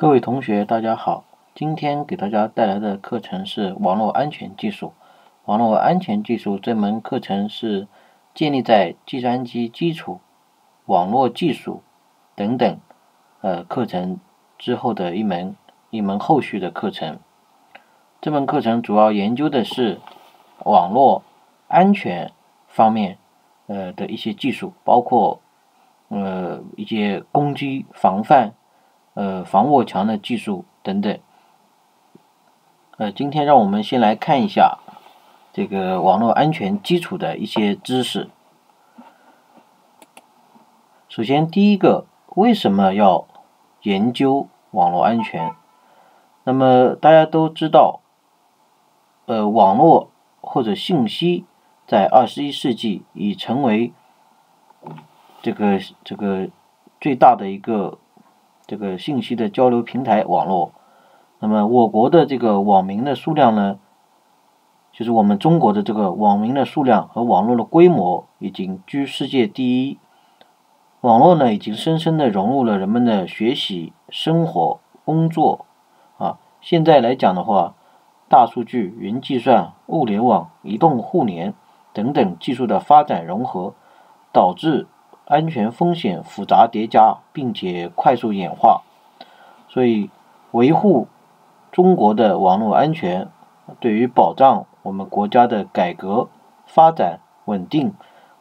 各位同学，大家好！今天给大家带来的课程是网络安全技术。网络安全技术这门课程是建立在计算机基础、网络技术等等课程之后的一门后续的课程。这门课程主要研究的是网络安全方面的一些技术，包括一些攻击防范。防火墙的技术等等。今天让我们先来看一下这个网络安全基础的一些知识。首先，第一个，为什么要研究网络安全？那么大家都知道，网络或者信息在21世纪已成为这个最大的一个。这个信息的交流平台网络，那么我国的这个网民的数量呢，就是我们中国的这个网民的数量和网络的规模已经居世界第一。网络呢，已经深深的融入了人们的学习、生活、工作啊。现在来讲的话，大数据、云计算、物联网、移动互联等等技术的发展融合，导致安全风险复杂叠加，并且快速演化，所以维护中国的网络安全，对于保障我们国家的改革发展稳定，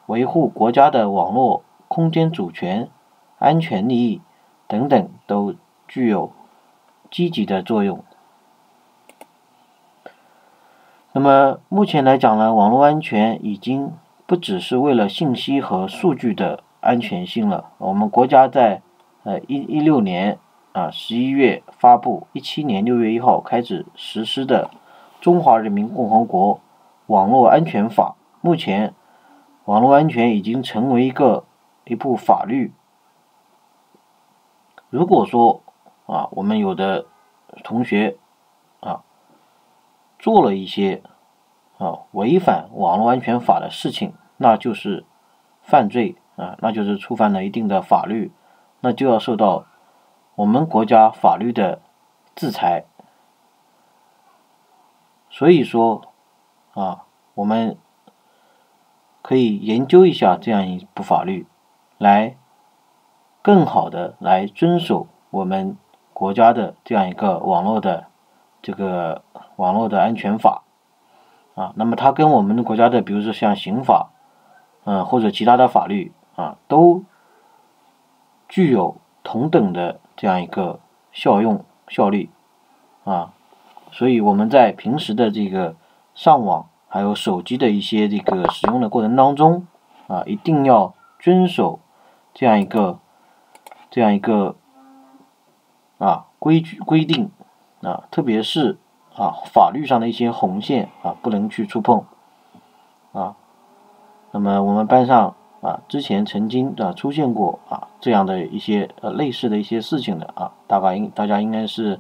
维护国家的网络空间主权、安全利益等等，都具有积极的作用。那么目前来讲呢，网络安全已经不只是为了信息和数据的安全性了。我们国家在2016年11月发布，2017年6月1号开始实施的《中华人民共和国网络安全法》。目前，网络安全已经成为一部法律。如果说我们有的同学做了一些违反网络安全法的事情，那就是犯罪。那就是触犯了一定的法律，那就要受到我们国家法律的制裁。所以说，我们可以研究一下这样一部法律，来更好的来遵守我们国家的这样一个网络的安全法。那么它跟我们国家的，比如说像刑法，或者其他的法律。都具有同等的这样一个效力所以我们在平时的这个上网还有手机的一些这个使用的过程当中一定要遵守这样一个规定特别是法律上的一些红线不能去触碰那么我们班上之前曾经出现过这样的一些类似的一些事情的大家应该是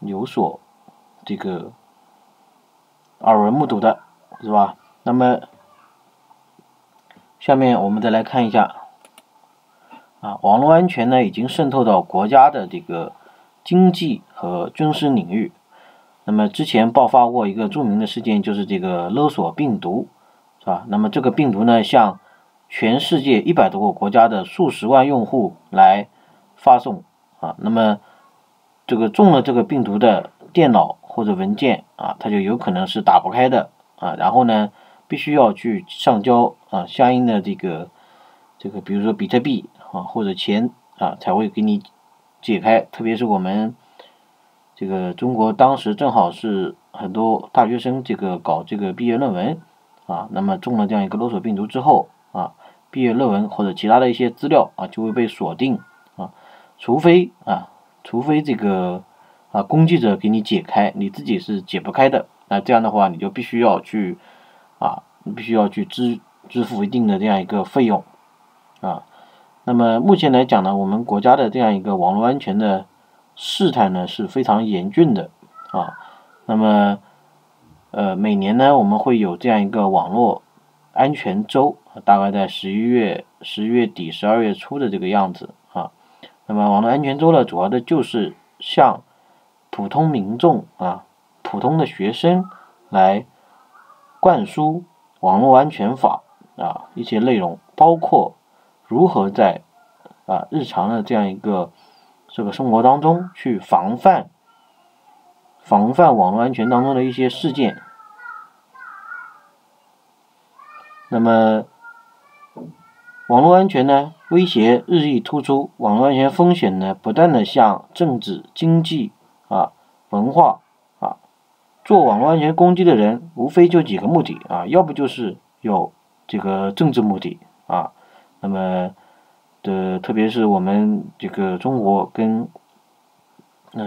有所这个耳闻目睹的，是吧？那么下面我们再来看一下网络安全呢已经渗透到国家的这个经济和军事领域。那么之前爆发过一个著名的事件，就是这个勒索病毒，是吧？那么这个病毒呢向全世界100多个国家的数十万用户来发送那么这个中了这个病毒的电脑或者文件它就有可能是打不开的然后呢必须要去上交相应的这个比如说比特币或者钱才会给你解开。特别是我们这个中国当时正好是很多大学生这个搞这个毕业论文那么中了这样一个勒索病毒之后毕业论文或者其他的一些资料就会被锁定除非这个攻击者给你解开，你自己是解不开的。那这样的话，你就必须要去支付一定的这样一个费用那么目前来讲呢，我们国家的这样一个网络安全的事态呢是非常严峻的那么每年呢我们会有这样一个网络安全周，大概在11月底12月初的这个样子那么网络安全周呢，主要的就是向普通民众啊、普通的学生来灌输网络安全法啊一些内容，包括如何在啊日常的这样一个生活当中去防范网络安全当中的一些事件。那么网络安全呢，威胁日益突出，网络安全风险呢，不断的向政治、经济啊、文化啊，做网络安全攻击的人无非就几个目的啊，要不就是有这个政治目的啊，那么特别是我们这个中国跟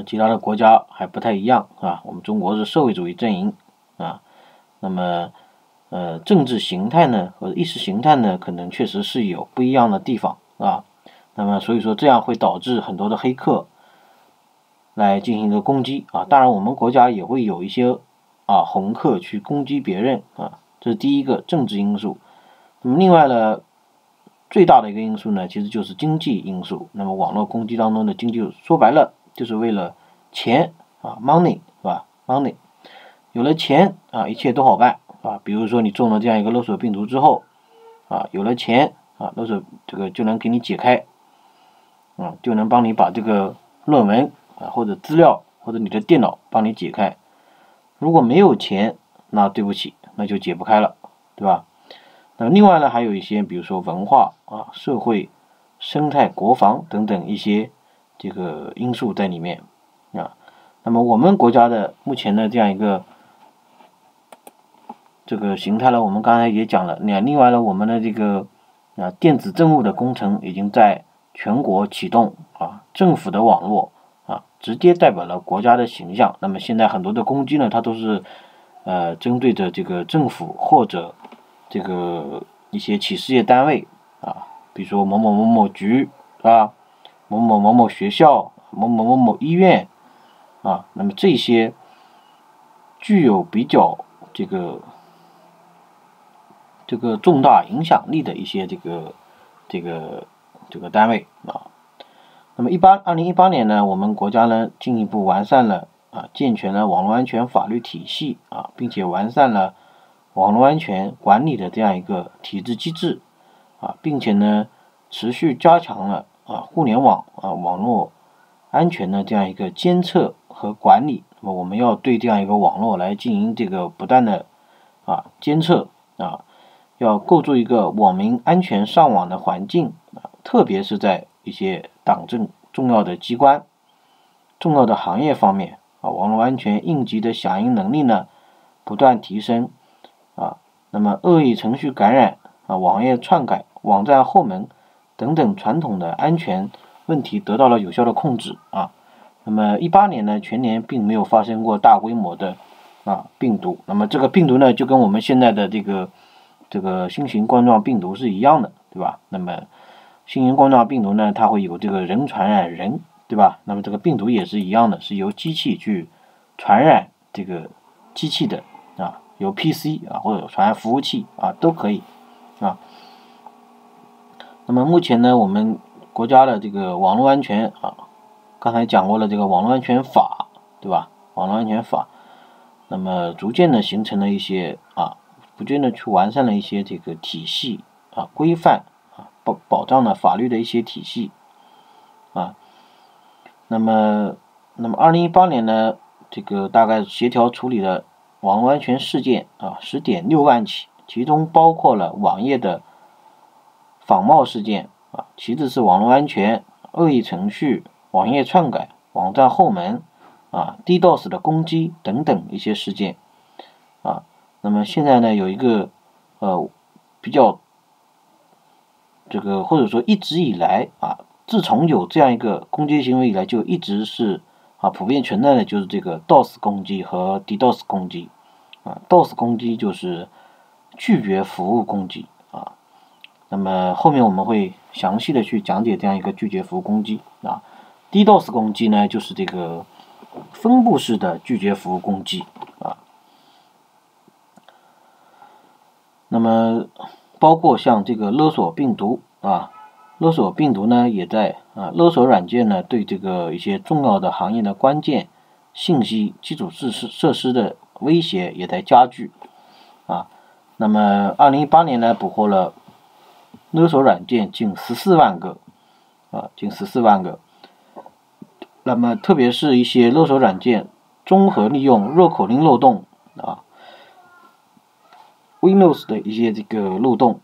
其他的国家还不太一样啊，我们中国是社会主义阵营啊，那么政治形态呢和意识形态呢，可能确实是有不一样的地方啊。那么所以说这样会导致很多的黑客来进行一个攻击啊。当然我们国家也会有一些啊红客去攻击别人啊，这是第一个政治因素。那么另外呢，最大的一个因素呢，其实就是经济因素。那么网络攻击当中的经济，说白了就是为了钱啊 ，money 是吧 ？money 有了钱啊，一切都好办。啊，比如说你中了这样一个勒索病毒之后，啊，有了钱啊，勒索这个就能给你解开，啊，就能帮你把这个论文啊或者资料或者你的电脑帮你解开。如果没有钱，那对不起，那就解不开了，对吧？那另外呢，还有一些比如说文化啊、社会、生态、国防等等一些这个因素在里面啊。那么我们国家的目前的这样一个。这个形态呢，我们刚才也讲了。另外呢，我们的这个电子政务的工程已经在全国启动啊，政府的网络啊，直接代表了国家的形象。那么现在很多的攻击呢，它都是针对着这个政府或者这个一些企事业单位啊，比如说某某某某局啊、某某某某学校、某某某某医院啊，那么这些具有比较这个重大影响力的一些这个单位啊。那么2018年呢，我们国家呢进一步完善了啊，健全了网络安全法律体系啊，并且完善了网络安全管理的这样一个体制机制啊，并且呢持续加强了啊互联网啊网络安全的这样一个监测和管理。那么我们要对这样一个网络来进行这个不断的啊监测啊。要构筑一个网民安全上网的环境啊，特别是在一些党政重要的机关、重要的行业方面啊，网络安全应急的响应能力呢不断提升啊。那么恶意程序感染啊、网页篡改、网站后门等等传统的安全问题得到了有效的控制啊。那么18年呢，全年并没有发生过大规模的啊病毒。那么这个病毒呢，就跟我们现在的这个新型冠状病毒是一样的，对吧？那么新型冠状病毒呢，它会有这个人传染人，对吧？那么这个病毒也是一样的，是由机器去传染这个机器的啊，由 PC 啊或者传染服务器啊都可以啊。那么目前呢，我们国家的这个网络安全啊，刚才讲过了这个网络安全法，对吧？网络安全法，那么逐渐的形成了一些啊。不断的去完善了一些这个体系啊、规范啊、保障了法律的一些体系啊。那么2018年呢，这个大概协调处理了网络安全事件啊10.6万起，其中包括了网页的仿冒事件啊，其次是网络安全、恶意程序、网页篡改、网站后门啊、DDoS 的攻击等等一些事件啊。那么现在呢，有一个比较这个或者说一直以来啊，自从有这样一个攻击行为以来，就一直是啊普遍存在的，就是这个 DOS 攻击和 DDoS 攻击啊。DOS 攻击就是拒绝服务攻击啊。那么后面我们会详细的去讲解这样一个拒绝服务攻击啊。DDoS 攻击呢，就是这个分布式的拒绝服务攻击啊。那么，包括像这个勒索病毒啊，勒索病毒呢，也在勒索软件呢对这个一些重要的行业的关键信息、基础设施的威胁也在加剧啊。那么2018年呢，捕获了勒索软件近14万个啊，近14万个。那么特别是一些勒索软件综合利用弱口令漏洞啊。 Windows 的一些这个漏洞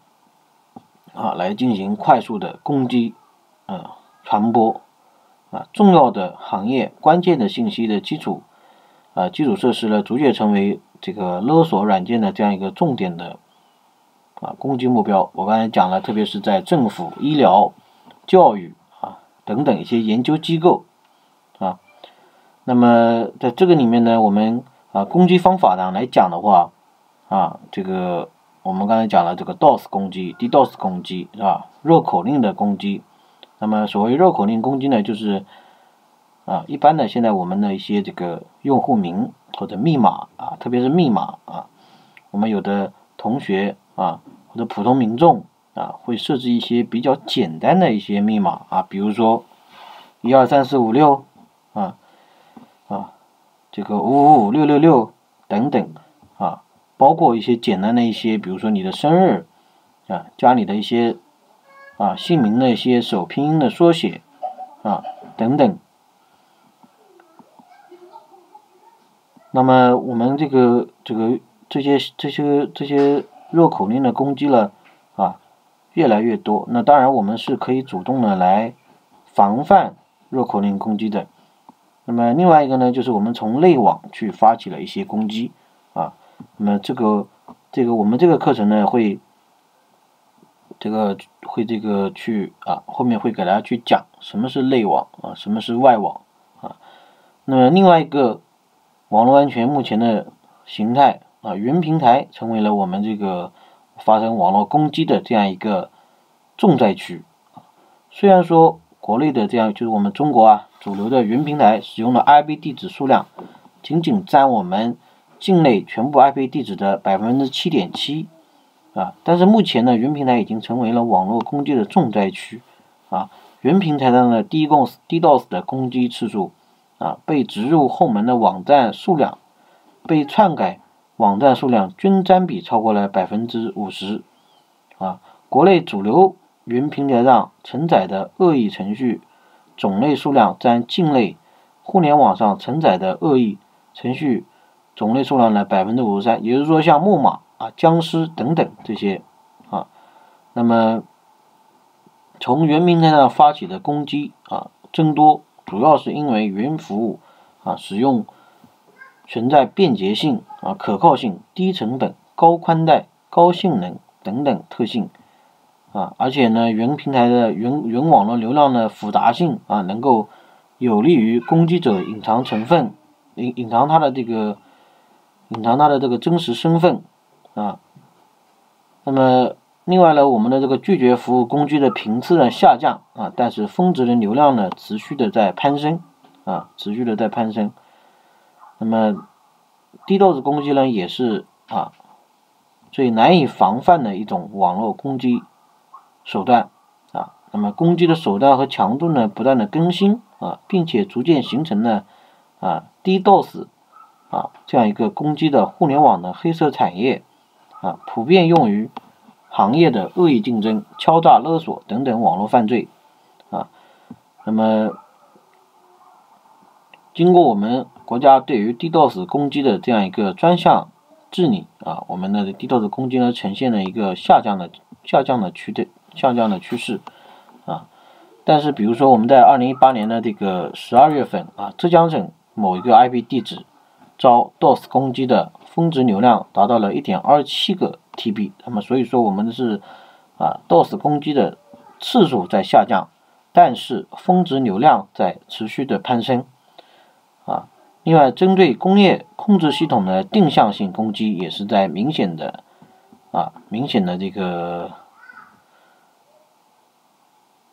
啊，来进行快速的攻击传播啊，重要的行业关键的信息的基础设施呢，逐渐成为这个勒索软件的这样一个重点的攻击目标。我刚才讲了，特别是在政府、医疗、教育等等一些研究机构啊。那么在这个里面呢，我们攻击方法呢来讲的话。 这个我们刚才讲了，这个 DOS 攻击、DDoS 攻击弱口令的攻击。那么所谓弱口令攻击呢，就是一般的现在我们的一些这个用户名或者密码特别是密码我们有的同学或者普通民众会设置一些比较简单的一些密码比如说1234566这个5556666等等包括一些简单的一些，比如说你的生日家里的一些姓名的一些首拼音的缩写等等。那么我们这些弱口令的攻击了越来越多。那当然我们是可以主动的来防范弱口令攻击的。那么另外一个呢，就是我们从内网去发起了一些攻击那么我们这个课程呢会去后面会给大家去讲什么是内网什么是外网那么另外一个网络安全目前的形态云平台成为了我们这个发生网络攻击的这样一个重灾区虽然说国内的这样就是我们中国主流的云平台使用的 IP 地址数量仅仅占我们。 境内全部 IP 地址的7.7%但是目前呢，云平台已经成为了网络攻击的重灾区云平台上的DDoS 的攻击次数被植入后门的网站数量、被篡改网站数量均占比超过了50%国内主流云平台上承载的恶意程序种类数量占境内互联网上承载的恶意程序。 种类数量呢53%，也就是说像木马僵尸等等这些那么从云平台上发起的攻击增多，主要是因为云服务使用存在便捷性可靠性、低成本、高宽带、高性能等等特性而且呢，云平台的云网络流量的复杂性能够有利于攻击者隐藏成分，隐藏他的这个真实身份那么另外呢，我们的这个拒绝服务攻击的频次呢下降但是峰值的流量呢持续的在攀升那么DDoS攻击呢也是最难以防范的一种网络攻击手段那么攻击的手段和强度呢不断的更新并且逐渐形成了DDoS。 这样一个攻击的互联网的黑色产业普遍用于行业的恶意竞争、敲诈勒索等等网络犯罪那么经过我们国家对于 DDoS 攻击的这样一个专项治理我们的 DDoS 攻击呢呈现了一个下降的趋势但是比如说我们在2018年的这个12月份浙江省某一个 IP 地址 遭 DOS 攻击的峰值流量达到了 1.27 个 TB， 那么所以说我们是DOS 攻击的次数在下降，但是峰值流量在持续的攀升另外，针对工业控制系统的定向性攻击也是在明显的这个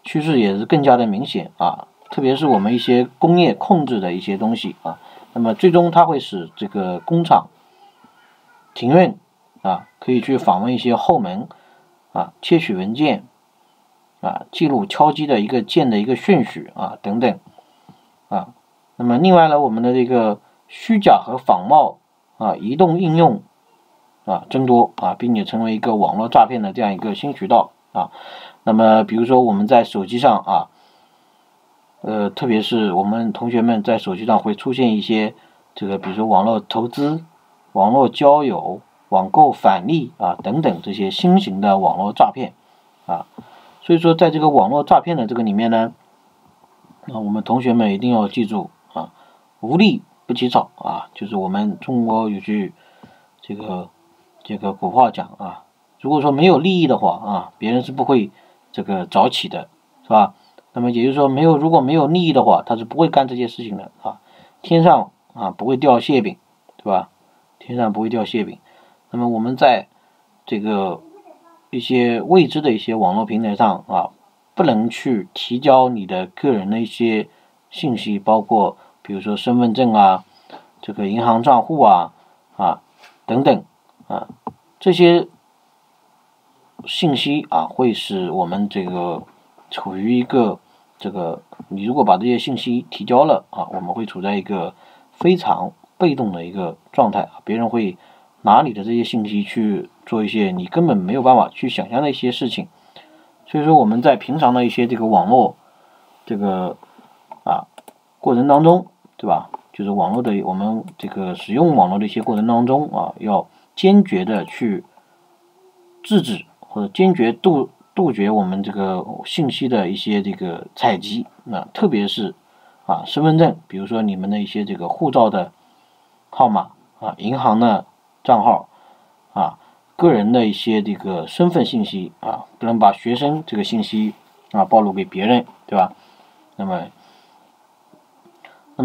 趋势也是更加的明显特别是我们一些工业控制的一些东西那么最终它会使这个工厂停运可以去访问一些后门窃取文件啊，记录敲击的一个键的一个顺序啊等等啊。那么另外呢，我们的这个虚假和仿冒啊移动应用啊增多啊，并且成为一个网络诈骗的这样一个新渠道啊。那么比如说我们在手机上啊，特别是我们同学们在手机上会出现一些这个，比如说网络投资、网络交友、网购返利啊等等这些新型的网络诈骗啊。所以说在这个网络诈骗的这个里面呢，我们同学们一定要记住啊，无利不起早啊，就是我们中国有句这个古话讲啊，如果说没有利益的话啊，别人是不会这个早起的，是吧？那么也就是说，如果没有利益的话，他是不会干这些事情的啊。天上啊不会掉馅饼，对吧？天上不会掉馅饼。那么我们在这个一些未知的一些网络平台上啊，不能去提交你的个人的一些信息，包括比如说身份证啊、这个银行账户啊等等啊，这些信息啊会使我们这个处于一个你如果把这些信息提交了啊，我们会处在一个非常被动的一个状态，别人会拿你的这些信息去做一些你根本没有办法去想象的一些事情。所以说我们在平常的一些这个网络这个啊过程当中，对吧？就是我们这个使用网络的一些过程当中啊，要坚决的去制止或者坚决杜绝我们这个信息的一些这个采集，那特别是啊身份证，比如说你们的一些这个护照的号码啊、银行的账号啊、个人的一些这个身份信息啊，不能把学生这个信息啊暴露给别人，对吧？那么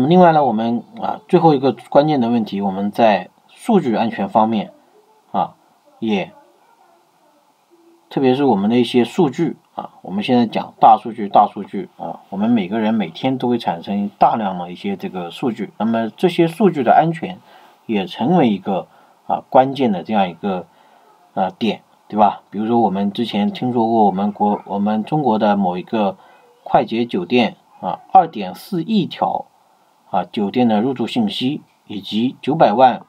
另外呢，我们啊最后一个关键的问题，我们在数据安全方面啊特别是我们的一些数据啊，我们现在讲大数据啊，我们每个人每天都会产生大量的一些这个数据，那么这些数据的安全也成为一个啊关键的这样一个点，对吧？比如说我们之前听说过我们中国的某一个快捷酒店啊，2.4亿条啊酒店的入住信息，以及900万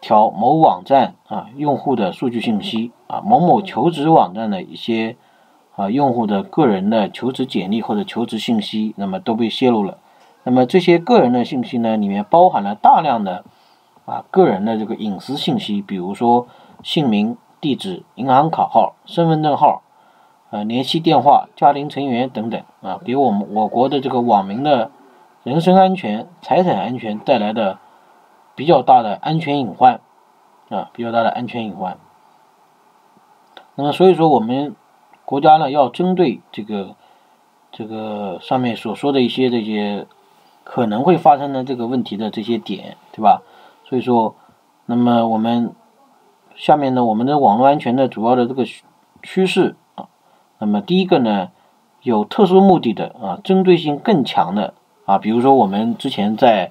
条某网站啊用户的数据信息啊，某某求职网站的一些啊用户的个人的求职简历或者求职信息，那么都被泄露了。那么这些个人的信息呢，里面包含了大量的啊个人的这个隐私信息，比如说姓名、地址、银行卡号、身份证号、联系电话、家庭成员等等啊，给我国的这个网民的人身安全、财产安全带来的比较大的安全隐患啊，那么所以说我们国家呢，要针对这个上面所说的一些这些可能会发生的这个问题的这些点，对吧？所以说，那么我们下面呢，我们的网络安全的主要的这个趋势啊，那么第一个呢，有特殊目的的啊，针对性更强的啊，比如说我们之前在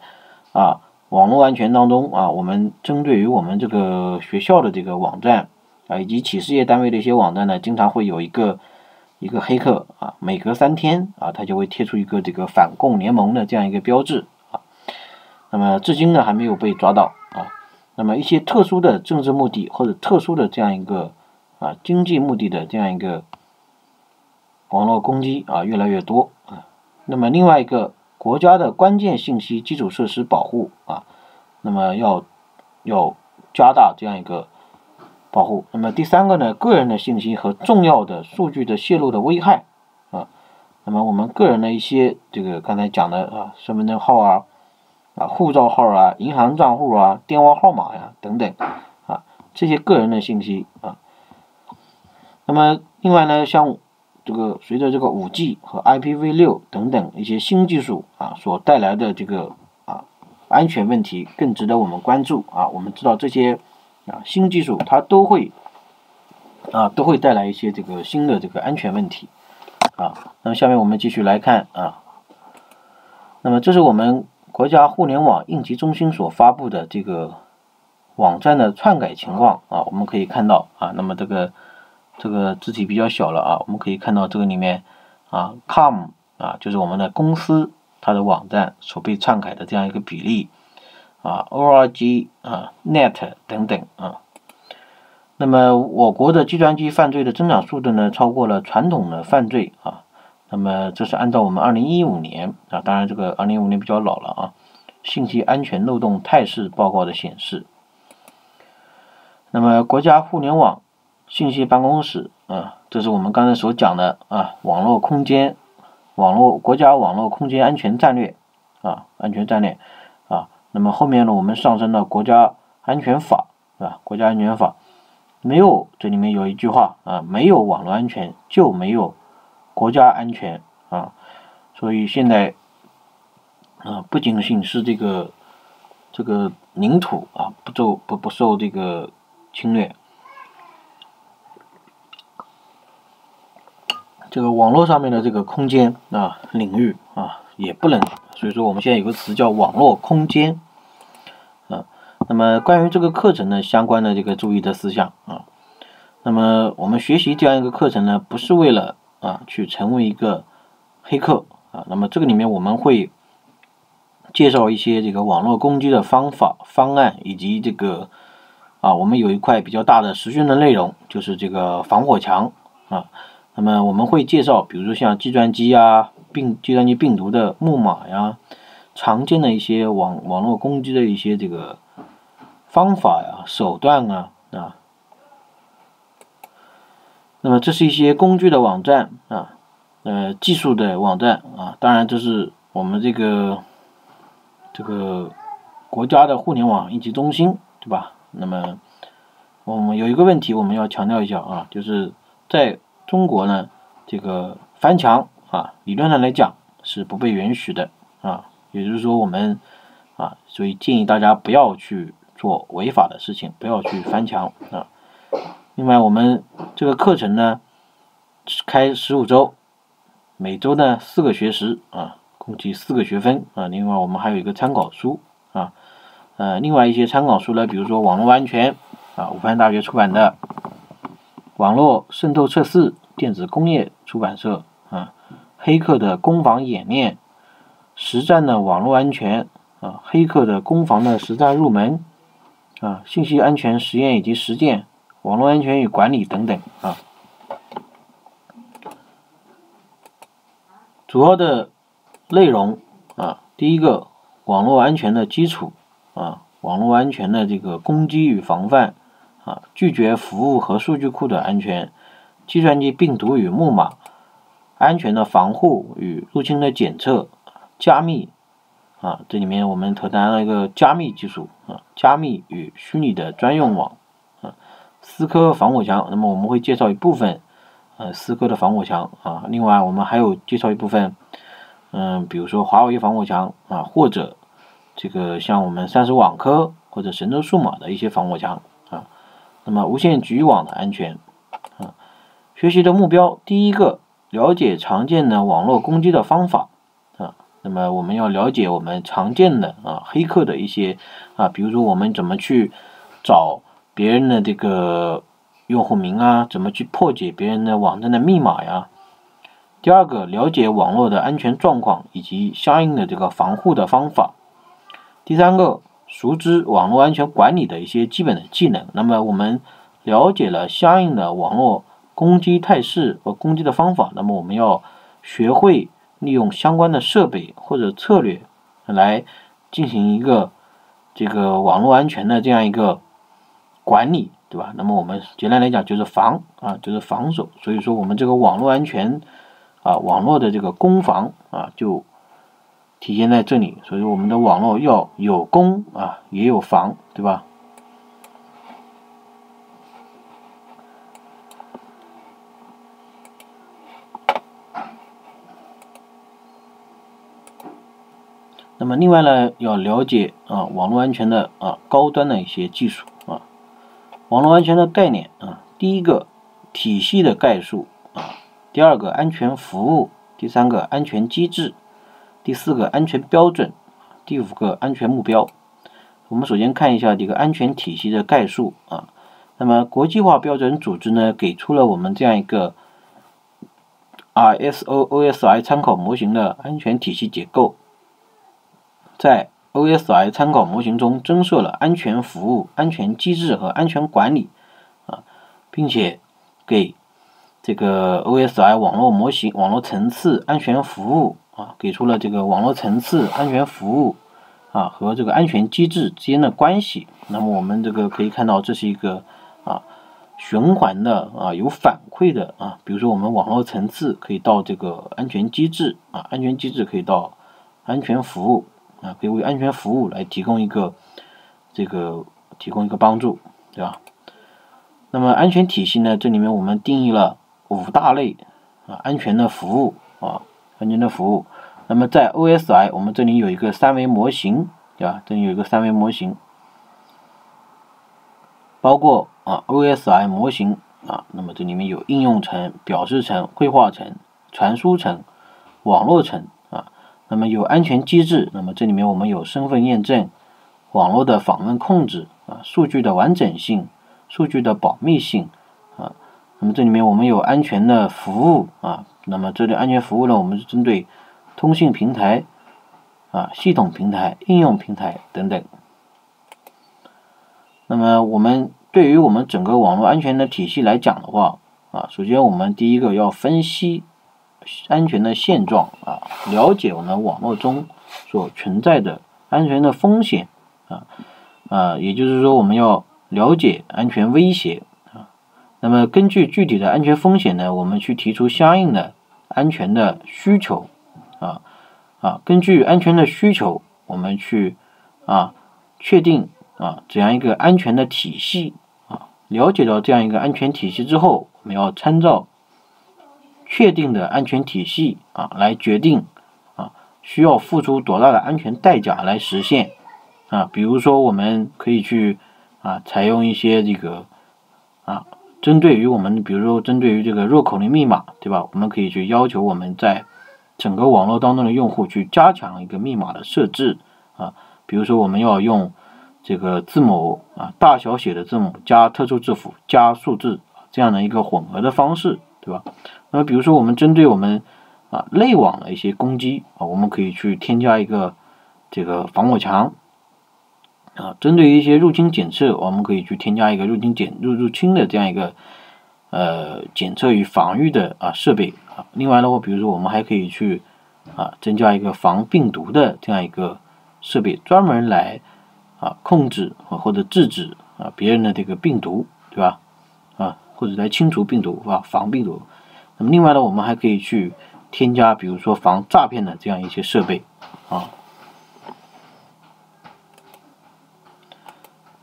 啊网络安全当中啊，我们针对于我们这个学校的这个网站啊，以及企事业单位的一些网站呢，经常会有一个黑客啊，每隔3天啊，他就会贴出一个这个反共联盟的这样一个标志啊。那么至今呢，还没有被抓到啊。那么一些特殊的政治目的或者特殊的这样一个啊经济目的的这样一个网络攻击啊，越来越多啊。那么另外一个，国家的关键信息基础设施保护啊，那么要加大这样一个保护。那么第三个呢，个人的信息和重要的数据的泄露的危害啊。那么我们个人的一些这个刚才讲的啊，身份证号啊护照号啊、银行账户啊、电话号码呀等等啊，这些个人的信息啊。那么另外呢，像这个随着这个 5G 和 IPv6 等等一些新技术啊所带来的这个啊安全问题更值得我们关注啊。我们知道这些啊新技术它都会带来一些这个新的这个安全问题啊。那么下面我们继续来看啊，那么这是我们国家互联网应急中心所发布的这个网站的篡改情况啊，我们可以看到啊，那么这个这个字体比较小了啊，我们可以看到这个里面啊 com 啊，就是我们的公司它的网站所被篡改的这样一个比例啊 org 啊 net 等等啊。那么我国的计算机犯罪的增长速度呢，超过了传统的犯罪啊。那么这是按照我们2015年啊，当然这个2015年比较老了啊，信息安全漏洞态势报告的显示。那么国家互联网信息办公室啊，这是我们刚才所讲的啊，国家网络空间安全战略啊，那么后面呢，我们上升到国家安全法啊，没有，这里面有一句话啊，没有网络安全就没有国家安全啊，所以现在啊，不仅仅是这个领土啊不受这个侵略。这个网络上面的这个空间啊领域啊也不能，所以说我们现在有个词叫网络空间啊。那么关于这个课程呢，相关的这个注意的事项啊，那么我们学习这样一个课程呢，不是为了啊去成为一个黑客啊，那么这个里面我们会介绍一些这个网络攻击的方法、方案，以及这个啊我们有一块比较大的实训的内容，就是这个防火墙啊。那么我们会介绍，比如说像计算机啊、计算机病毒的木马呀，常见的一些网络攻击的一些这个方法呀、手段啊啊。那么这是一些工具的网站啊，技术的网站啊，当然这是我们这个国家的互联网应急中心，对吧？那么我们有一个问题我们要强调一下啊，就是在中国呢，这个翻墙啊，理论上来讲是不被允许的啊，也就是说我们啊，所以建议大家不要去做违法的事情，不要去翻墙啊。另外，我们这个课程呢，开15周，每周呢4个学时啊，共计4个学分啊。另外，我们还有一个参考书啊，另外一些参考书呢，比如说《网络安全》啊，武汉大学出版的。网络渗透测试，电子工业出版社啊，黑客的攻防演练，实战的网络安全啊，黑客的攻防的实战入门啊，信息安全实验以及实践，网络安全与管理等等啊。主要的内容啊，第一个，网络安全的基础啊，网络安全的这个攻击与防范。啊，拒绝服务和数据库的安全，计算机病毒与木马，安全的防护与入侵的检测，加密啊，这里面我们特谈了一个加密技术啊，加密与虚拟的专用网啊，思科防火墙，那么我们会介绍一部分思科的防火墙啊，另外我们还有介绍一部分比如说华为防火墙啊，或者这个像我们30网科或者神州数码的一些防火墙。那么无线局域网的安全啊，学习的目标第一个，了解常见的网络攻击的方法啊。那么我们要了解我们常见的啊黑客的一些啊，比如说我们怎么去找别人的这个用户名啊，怎么去破解别人的网站的密码呀。第二个，了解网络的安全状况以及相应的这个防护的方法。第三个，熟知网络安全管理的一些基本的技能，那么我们了解了相应的网络攻击态势和攻击的方法，那么我们要学会利用相关的设备或者策略来进行一个这个网络安全的这样一个管理，对吧？那么我们简单来讲就是防啊，就是防守，所以说我们这个网络安全啊，网络的这个攻防啊，就体现在这里，所以我们的网络要有攻啊，也有防，对吧？那么另外呢，要了解啊网络安全的啊高端的一些技术啊，网络安全的概念啊，第一个体系的概述啊，第二个安全服务，第三个安全机制。第四个安全标准，第五个安全目标。我们首先看一下这个安全体系的概述啊。那么国际化标准组织呢，给出了我们这样一个 ISO OSI 参考模型的安全体系结构，在 OSI 参考模型中增设了安全服务、安全机制和安全管理啊，并且给这个 OSI 网络模型、网络层次安全服务啊，给出了这个网络层次安全服务啊和这个安全机制之间的关系。那么我们这个可以看到，这是一个啊循环的啊有反馈的啊，比如说我们网络层次可以到这个安全机制啊，安全机制可以到安全服务啊，可以为安全服务来提供一个帮助，对吧？那么安全体系呢，这里面我们定义了5大类啊，安全的服务啊，安全的服务。那么在 OSI， 我们这里有一个3维模型，对吧？这里有一个3维模型，包括啊 OSI 模型啊。那么这里面有应用层、表示层、绘画层、传输层、网络层啊。那么有安全机制，那么这里面我们有身份验证、网络的访问控制啊、数据的完整性、数据的保密性啊。那么这里面我们有安全的服务啊，那么这类安全服务呢，我们是针对通信平台啊、系统平台、应用平台等等。那么我们对于我们整个网络安全的体系来讲的话啊，首先我们第一个要分析安全的现状啊，了解我们网络中所存在的安全的风险啊，也就是说我们要了解安全威胁啊，那么根据具体的安全风险呢，我们去提出相应的安全的需求啊，根据安全的需求，我们去啊确定啊怎样一个安全的体系啊，了解到这样一个安全体系之后，我们要参照确定的安全体系啊来决定啊需要付出多大的安全代价来实现啊，比如说我们可以去。啊，采用一些这个啊，针对于我们，比如说针对于这个弱口令密码，对吧？我们可以去要求我们在整个网络当中的用户去加强一个密码的设置啊，比如说我们要用这个字母啊，大小写的字母加特殊字符加数字这样的一个混合的方式，对吧？那么比如说我们针对我们啊内网的一些攻击啊，我们可以去添加一个这个防火墙。啊，针对于一些入侵检测，我们可以去添加一个入侵的这样一个检测与防御的啊设备啊。另外的话，比如说我们还可以去啊增加一个防病毒的这样一个设备，专门来啊控制或者制止啊别人的这个病毒，对吧？啊，或者来清除病毒啊，防病毒。那么另外呢，我们还可以去添加比如说防诈骗的这样一些设备啊。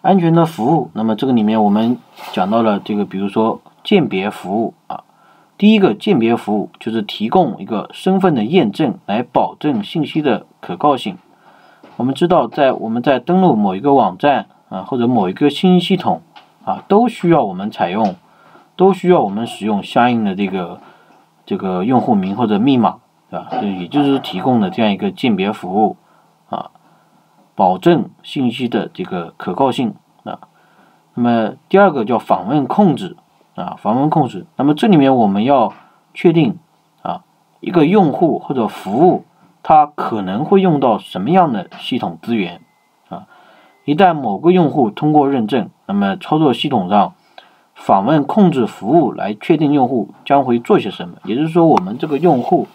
安全的服务，那么这个里面我们讲到了这个，比如说鉴别服务啊，第一个鉴别服务就是提供一个身份的验证来保证信息的可靠性。我们知道，我们在登录某一个网站啊或者某一个信息系统啊，都需要我们使用相应的这个用户名或者密码，对吧？这也就是提供的这样一个鉴别服务。保证信息的这个可靠性啊，那么第二个叫访问控制啊，访问控制。那么这里面我们要确定啊，一个用户或者服务它可能会用到什么样的系统资源啊。一旦某个用户通过认证，那么操作系统上访问控制服务来确定用户将会做些什么。也就是说，我们这个用户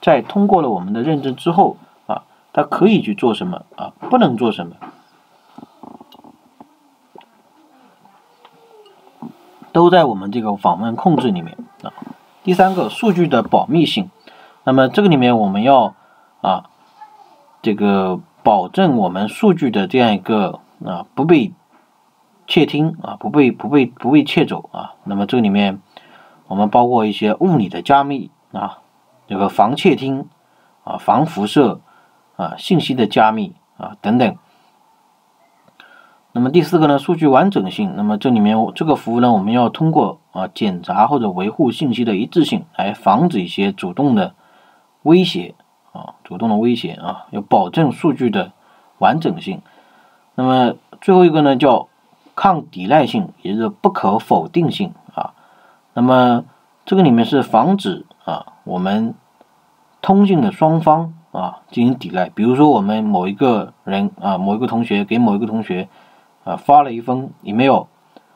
在通过了我们的认证之后。它可以去做什么啊？不能做什么，都在我们这个访问控制里面啊。第三个，数据的保密性。那么这个里面我们要啊，这个保证我们数据的这样一个啊不被窃听啊，不被窃走啊。那么这个里面我们包括一些物理的加密啊，这个防窃听啊，防辐射。啊，信息的加密啊等等。那么第四个呢，数据完整性。那么这里面这个服务呢，我们要通过啊检查或者维护信息的一致性，来防止一些主动的威胁啊，要保证数据的完整性。那么最后一个呢，叫抗抵赖性，也就是不可否定性啊。那么这个里面是防止啊我们通信的双方啊进行抵赖。比如说我们某一个人啊，某一个同学给某一个同学啊发了一封 email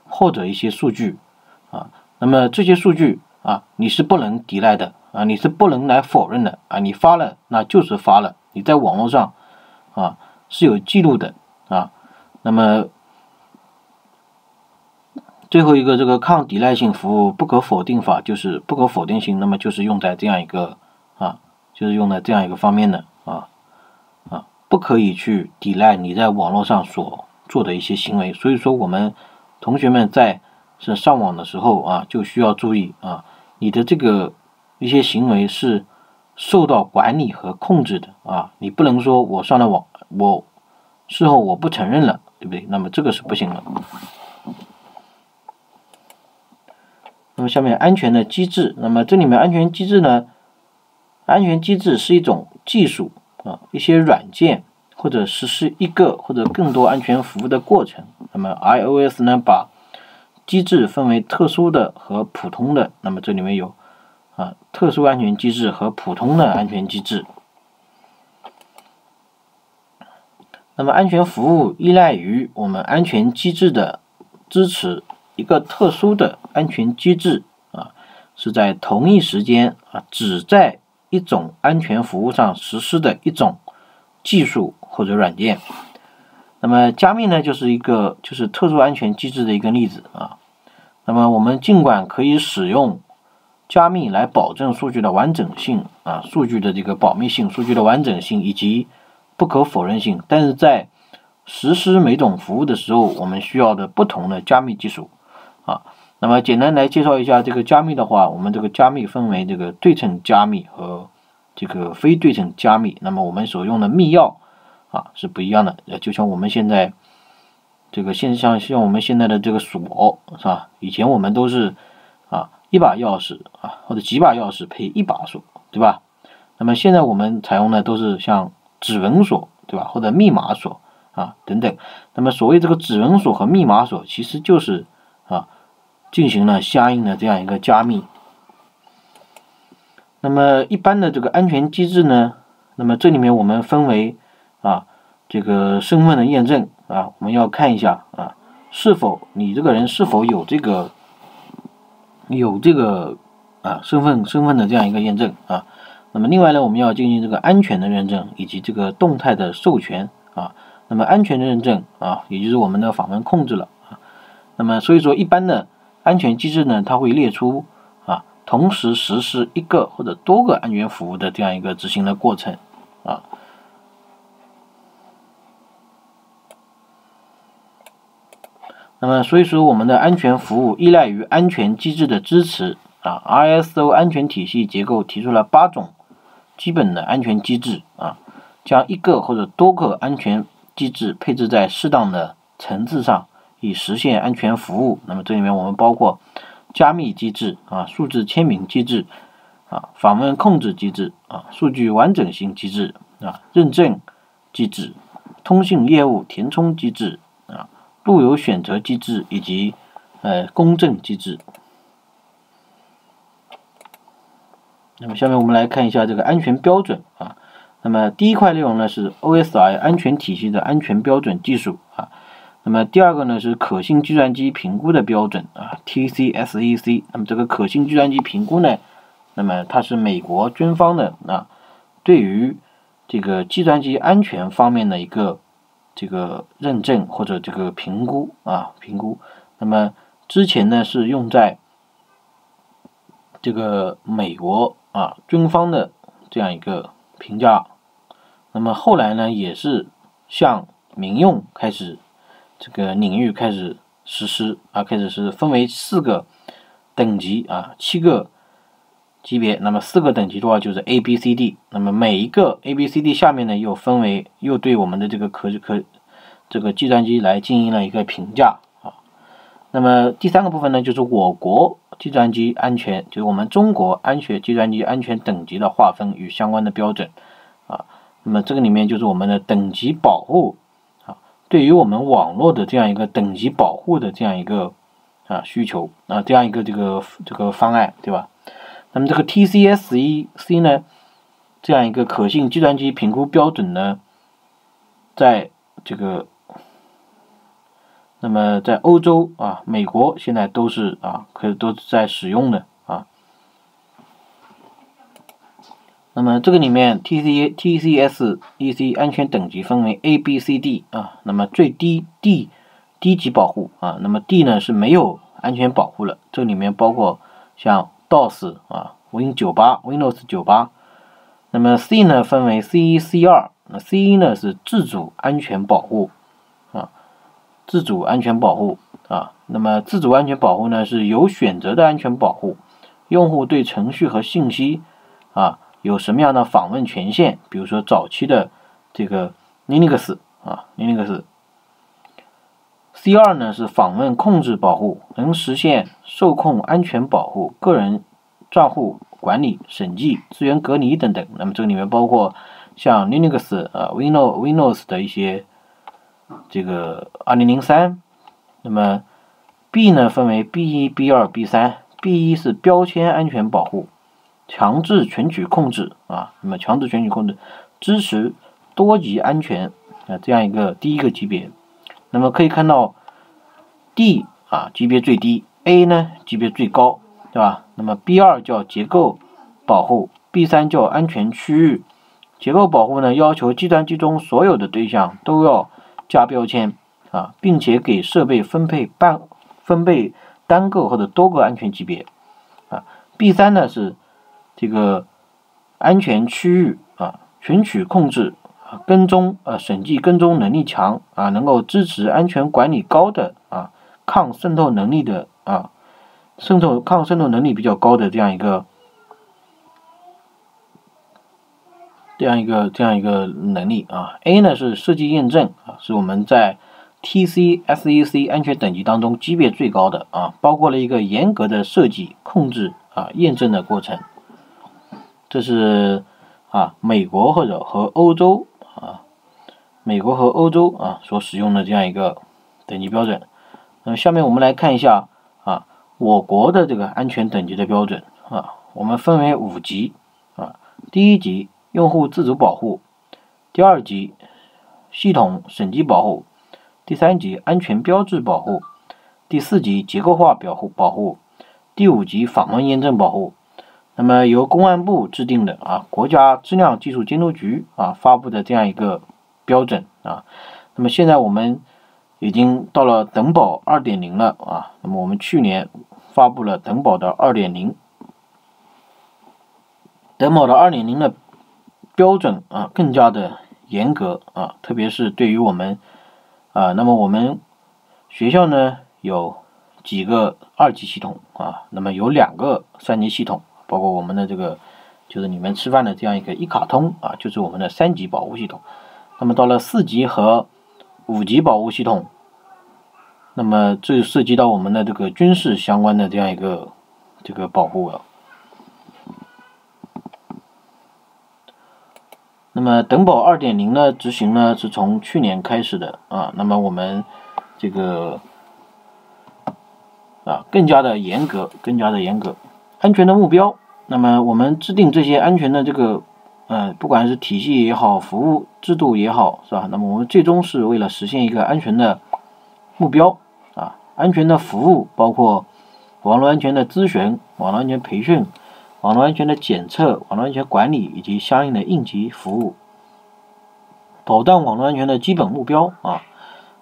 或者一些数据啊，那么这些数据啊你是不能抵赖的啊，你是不能来否认的啊，你发了那就是发了，你在网络上啊是有记录的啊。那么最后一个这个抗抵赖性服务不可否定法就是不可否定性，那么就是用在这样一个啊，就是用在这样一个方面的啊，不可以去抵赖你在网络上所做的一些行为。所以说我们同学们在是上网的时候啊，就需要注意啊，你的这个一些行为是受到管理和控制的啊，你不能说我上了网，我事后我不承认了，对不对？那么这个是不行的。那么下面安全的机制，那么这里面安全机制呢，安全机制是一种技术啊，一些软件或者实施一个或者更多安全服务的过程。那么 iOS 呢，把机制分为特殊的和普通的，那么这里面有啊特殊安全机制和普通的安全机制。那么安全服务依赖于我们安全机制的支持，一个特殊的安全机制啊是在同一时间啊只在一种安全服务上实施的一种技术或者软件。那么加密呢就是特殊安全机制的一个例子啊。那么我们尽管可以使用加密来保证数据的完整性啊，数据的这个保密性、数据的完整性以及不可否认性，但是在实施每种服务的时候，我们需要的不同的加密技术啊。那么简单来介绍一下这个加密的话，我们这个加密分为这个对称加密和这个非对称加密。那么我们所用的密钥啊是不一样的，就像我们现在这个像我们现在的这个锁是吧？以前我们都是啊一把钥匙啊或者几把钥匙配一把锁，对吧？那么现在我们采用的都是像指纹锁，对吧？或者密码锁啊等等。那么所谓这个指纹锁和密码锁，其实就是啊进行了相应的这样一个加密。那么一般的这个安全机制呢，那么这里面我们分为啊这个身份的验证啊，我们要看一下啊是否你这个人是否有这个啊身份的这样一个验证啊。那么另外呢，我们要进行这个安全的认证以及这个动态的授权啊。那么安全的认证啊，也就是我们的访问控制了啊。那么所以说一般的安全机制呢，它会列出啊同时实施一个或者多个安全服务的这样一个执行的过程啊。那么所以说我们的安全服务依赖于安全机制的支持啊。 ISO 安全体系结构提出了8种基本的安全机制啊，将一个或者多个安全机制配置在适当的层次上，以实现安全服务。那么这里面我们包括加密机制啊、数字签名机制啊、访问控制机制啊、数据完整性机制啊、认证机制、通信业务填充机制啊、路由选择机制以及公正机制。那么下面我们来看一下这个安全标准啊。那么第一块内容呢是 OSI 安全体系的安全标准技术啊。那么第二个呢是可信计算机评估的标准啊 TCSEC。那么这个可信计算机评估呢，那么它是美国军方的啊对于这个计算机安全方面的一个这个认证或者这个评估。那么之前呢是用在这个美国啊军方的这样一个评价，那么后来呢也是向民用开始这个领域开始实施啊，开始是分为4个等级啊，7个级别。那么4个等级的话就是 ABCD， 那么每一个 ABCD 下面呢又分为又对我们的这个这个计算机来进行了一个评价啊。那么第3个部分呢就是我国计算机安全，就是我们中国计算机安全等级的划分与相关的标准啊。那么这个里面就是我们的等级保护啊，对于我们网络的这样一个等级保护的这样一个需求这样一个这个方案，对吧？那么这个 TCSEC 呢，这样一个可信计算机评估标准呢，在这个那么在欧洲美国现在都是都在使用的。那么这个里面 TCSEC 安全等级分为 A、B、C、D 。那么最低 D 低级保护。那么 D 呢是没有安全保护了，这里面包括像 DOS Windows 98。那么 C 呢分为 C1、C2。那 C1 呢是自主安全保护。那么自主安全保护呢是有选择的安全保护，用户对程序和信息有什么样的访问权限？比如说早期的这个 Linux。C2 呢是访问控制保护，能实现受控安全保护、个人账户管理、审计、资源隔离等等。那么这里面包括像 Linux Windows 的一些这个2003。那么 B 呢分为 B1、B2、B3。B1 是标签安全保护。强制存取控制那么强制存取控制支持多级安全这样一个第一个级别。那么可以看到 D 级别最低， A 呢级别最高，对吧？那么 B2 叫结构保护， B3 叫安全区域。结构保护呢要求计算机中所有的对象都要加标签并且给设备分配单个或者多个安全级别B3 呢是这个安全区域存取控制跟踪审计跟踪能力强能够支持安全管理高的抗渗透能力的抗渗透能力比较高的这样一个能力A 呢是设计验证是我们在 TCSEC 安全等级当中级别最高的包括了一个严格的设计控制验证的过程。这是美国和欧洲所使用的这样一个等级标准。那么下面我们来看一下我国的这个安全等级的标准我们分为5级第一级用户自主保护，第二级系统审计保护，第三级安全标志保护，第四级结构化保护，第5级访问验证保护。那么由公安部制定的国家质量技术监督局发布的这样一个标准那么现在我们已经到了等保 2.0 了那么我们去年发布了等保的 2.0， 等保的 2.0 的标准更加的严格特别是对于我们那么我们学校呢有几个2级系统那么有2个3级系统，包括我们的这个就是你们吃饭的这样一个一卡通就是我们的3级保护系统。那么到了4级和5级保护系统，那么这涉及到我们的这个军事相关的这样一个保护了。那么等保 2.0 的执行呢是从去年开始的那么我们这个更加的严格安全的目标。那么我们制定这些安全的这个不管是体系也好，服务制度也好，是吧？那么我们最终是为了实现一个安全的目标安全的服务包括网络安全的咨询、网络安全培训、网络安全的检测、网络安全管理以及相应的应急服务，保障网络安全的基本目标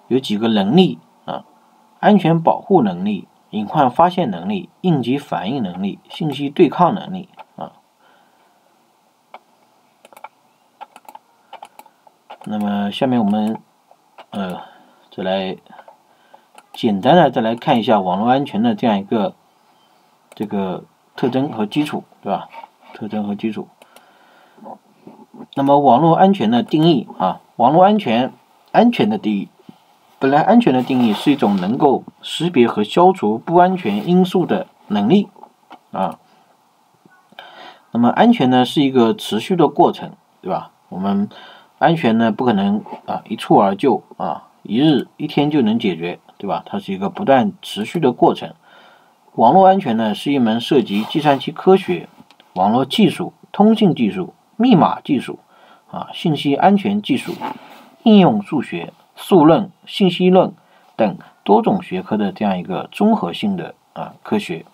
有几个能力安全保护能力、隐患发现能力、应急反应能力、信息对抗能力那么下面我们再来简单的看一下网络安全的这样一个这个特征和基础，对吧？那么网络安全的定义网络安全的定义，本来安全的定义是一种能够识别和消除不安全因素的能力那么安全呢是一个持续的过程，对吧？我们安全呢不可能一蹴而就一日一天就能解决，对吧？它是一个不断持续的过程。网络安全呢，是一门涉及计算机科学、网络技术、通信技术、密码技术、信息安全技术、应用数学、数论、信息论等多种学科的这样一个综合性的科学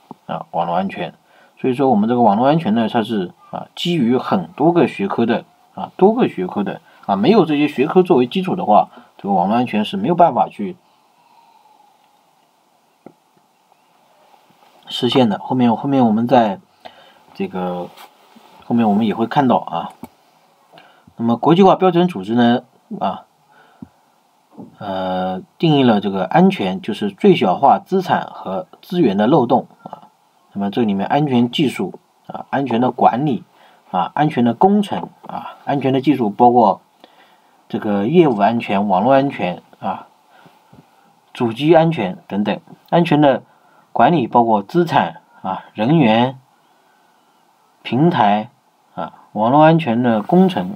网络安全。所以说，我们这个网络安全呢，它是基于很多个学科的多个学科的没有这些学科作为基础的话，这个网络安全是没有办法去实现的。后面我们在这个后面我们也会看到那么国际化标准组织呢定义了这个安全就是最小化资产和资源的漏洞那么这里面安全技术安全的管理安全的工程安全的技术包括这个业务安全、网络安全主机安全等等。安全的管理包括资产人员、平台网络安全的工程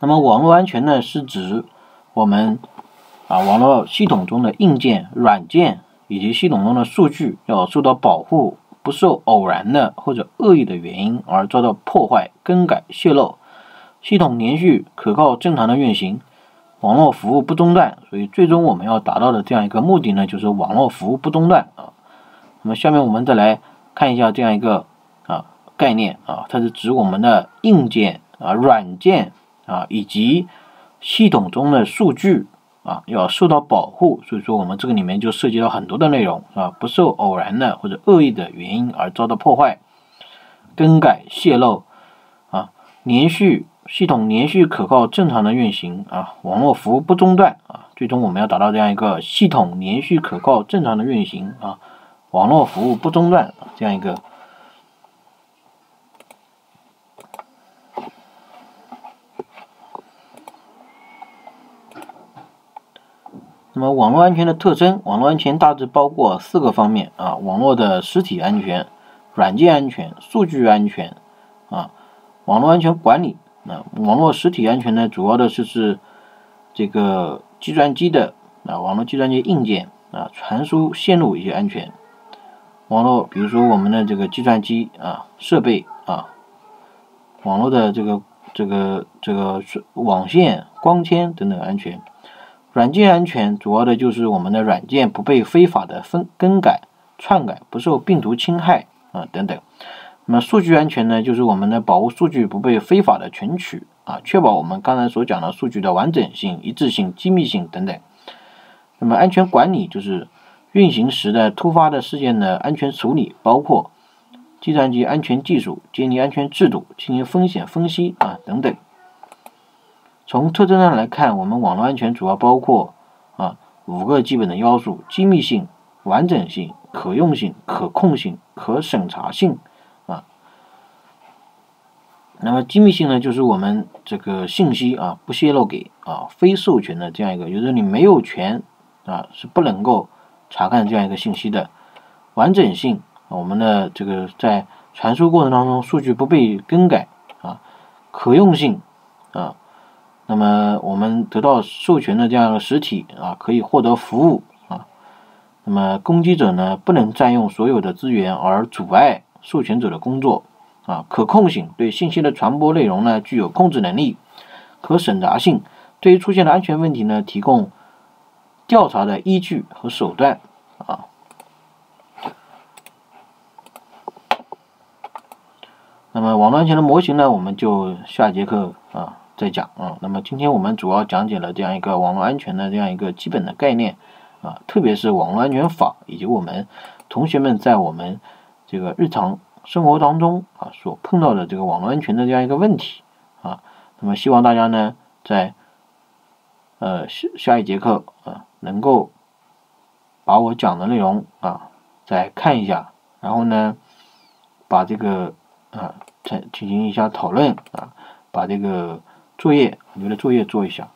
那么网络安全呢，是指我们网络系统中的硬件、软件以及系统中的数据要受到保护，不受偶然的或者恶意的原因而遭到破坏、更改、泄露，系统连续可靠正常的运行，网络服务不中断。所以最终我们要达到的这样一个目的呢，就是网络服务不中断那么下面我们再来看一下这样一个概念它是指我们的硬件软件以及系统中的数据要受到保护。所以说我们这个里面就涉及到很多的内容不受偶然的或者恶意的原因而遭到破坏、更改、泄露系统连续可靠正常的运行网络服务不中断最终我们要达到这样一个系统连续可靠正常的运行网络服务不中断这样一个那么网络安全的特征，网络安全大致包括四个方面网络的实体安全、软件安全、数据安全网络安全管理。网络实体安全呢，主要的是这个计算机的网络计算机硬件传输线路一些安全。网络比如说我们的这个计算机设备网络的这个网线、光纤等等安全。软件安全主要的就是我们的软件不被非法的更改、篡改，不受病毒侵害等等。那么数据安全呢，就是我们的保护数据不被非法的存取确保我们刚才所讲的数据的完整性、一致性、机密性等等。那么安全管理就是运行时的突发的事件的安全处理，包括计算机安全技术、建立安全制度、进行风险分析等等。从特征上来看，我们网络安全主要包括五个基本的要素：机密性、完整性、可用性、可控性、可审查性那么机密性呢，就是我们这个信息不泄露给非授权的这样一个，就是你没有权是不能够查看这样一个信息的。完整性我们的这个在传输过程当中数据不被更改可用性那么我们得到授权的这样一个实体可以获得服务那么攻击者呢，不能占用所有的资源而阻碍授权者的工作可控性对信息的传播内容呢具有控制能力。可审查性对于出现的安全问题呢提供调查的依据和手段那么网络安全的模型呢，我们就下节课再讲那么今天我们主要讲解了这样一个网络安全的这样一个基本的概念特别是网络安全法，以及我们同学们在我们这个日常生活当中所碰到的这个网络安全的这样一个问题那么希望大家呢在下一节课能够把我讲的内容再看一下，然后呢把这个再进行一下讨论把这个作业，我觉得作业做一下。